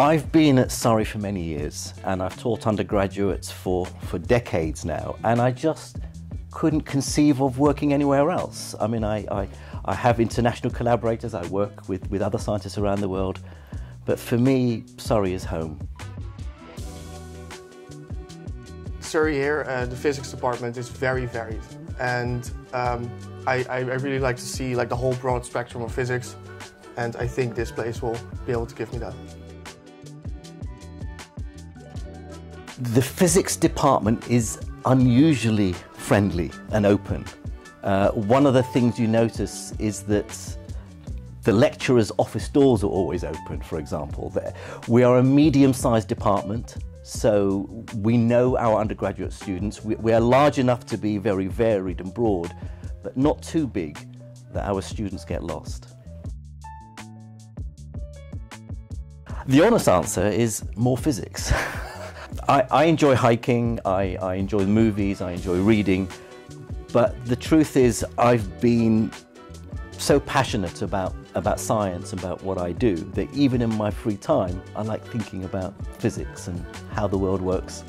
I've been at Surrey for many years and I've taught undergraduates for decades now, and I just couldn't conceive of working anywhere else. I mean, I have international collaborators, I work with other scientists around the world, but for me, Surrey is home. Surrey here, the physics department is very varied, and I really like to see like the whole broad spectrum of physics, and I think this place will be able to give me that. The physics department is unusually friendly and open. One of the things you notice is that the lecturers' office doors are always open, for example. We are a medium-sized department, so we know our undergraduate students. We are large enough to be very varied and broad, but not too big that our students get lost. The honest answer is more physics. I enjoy hiking, I enjoy movies, I enjoy reading, but the truth is I've been so passionate about science, about what I do, that even in my free time I like thinking about physics and how the world works.